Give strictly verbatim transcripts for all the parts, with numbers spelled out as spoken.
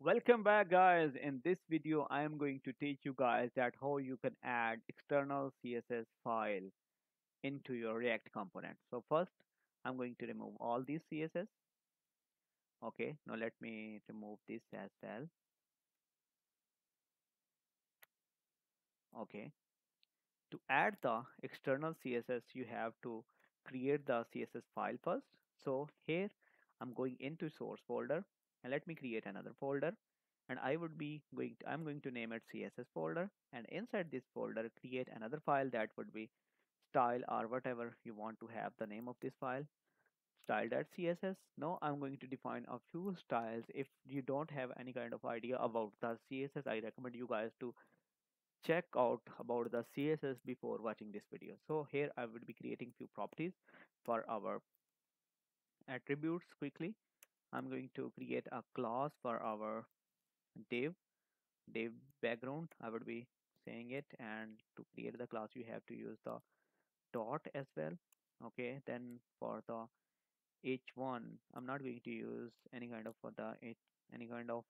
Welcome back guys. In this video I am going to teach you guys that how you can add external C S S file into your React component. So first I'm going to remove all these C S S. Okay, now let me remove this as well. Okay, to add the external C S S you have to create the C S S file first. So here I'm going into source folder. And let me create another folder, and I would be going to, I'm going to name it C S S folder, and inside this folder create another file that would be style or whatever you want to have the name of this file, style.css. Now I'm going to define a few styles. If you don't have any kind of idea about the C S S, I recommend you guys to check out about the C S S before watching this video. So here I would be creating few properties for our attributes quickly. I'm going to create a class for our div, div background, I would be saying it, and to create the class you have to use the dot as well. Okay, then for the h one, I'm not going to use any kind of for the h, any kind of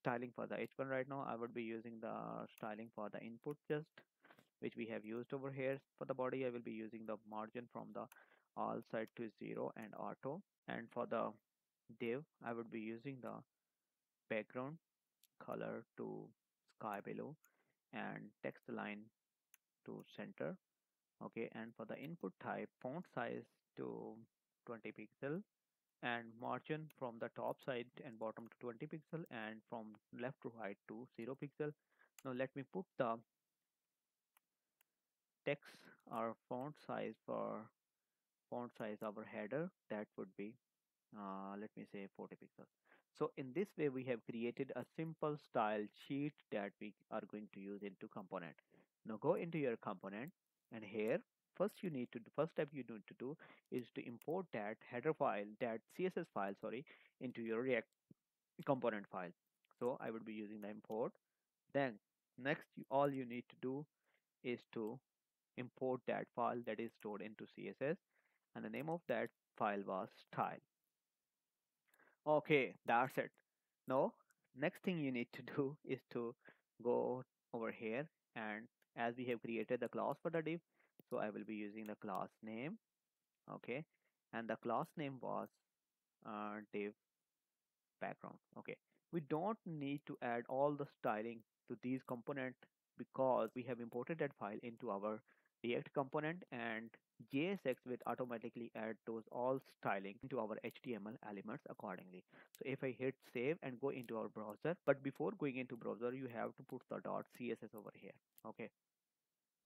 styling for the h one right now. I would be using the styling for the input just which we have used over here. For the body I will be using the margin from the all side to zero and auto, and for the div I would be using the background color to sky below and text align to center. Okay, and for the input type font size to twenty pixel and margin from the top side and bottom to twenty pixel and from left to right to zero pixel. Now let me put the text or font size for font size our header, that would be Uh, let me say forty pixels. So in this way we have created a simple style sheet that we are going to use into component. Now go into your component, and here first you need to first step you need to do is to import that header file, that C S S file, sorry, into your React component file. So I would be using the import. Then next you, all you need to do is to import that file that is stored into C S S, and the name of that file was style. Okay, that's it. Now next thing you need to do is to go over here, and as we have created the class for the div, so I will be using the class name. Okay, and the class name was uh, div background. Okay, we don't need to add all the styling to these component because we have imported that file into our React component, and J S X will automatically add those all styling into our H T M L elements accordingly. So if I hit save and go into our browser, but before going into browser you have to put the dot C S S over here. Okay,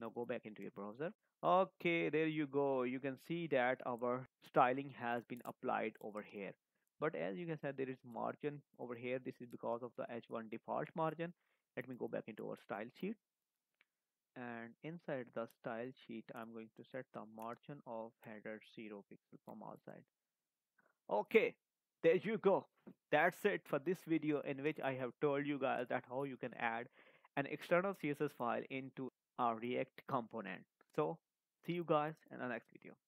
now go back into your browser. Okay, there you go. You can see that our styling has been applied over here, but as you can see there is margin over here. This is because of the H one default margin. Let me go back into our style sheet, and inside the style sheet I'm going to set the margin of header zero pixel from all sides. Okay, there you go. That's it for this video, in which I have told you guys that how you can add an external C S S file into our React component. So see you guys in the next video.